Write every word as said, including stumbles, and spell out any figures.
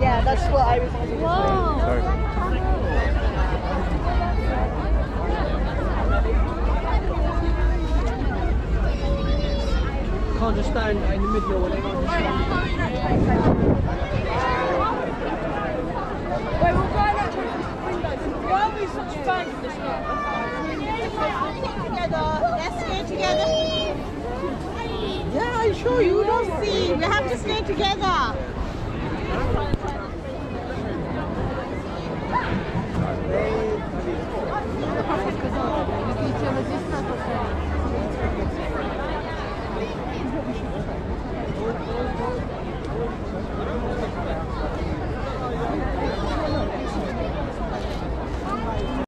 Yeah, that's what I was thinking. Whoa. Can't just stand in the middle of it. Wait, we'll buy that window. Why are we such fans of this one? Together. Let's stay together. Yeah, sure, you don't see. We have to stay together.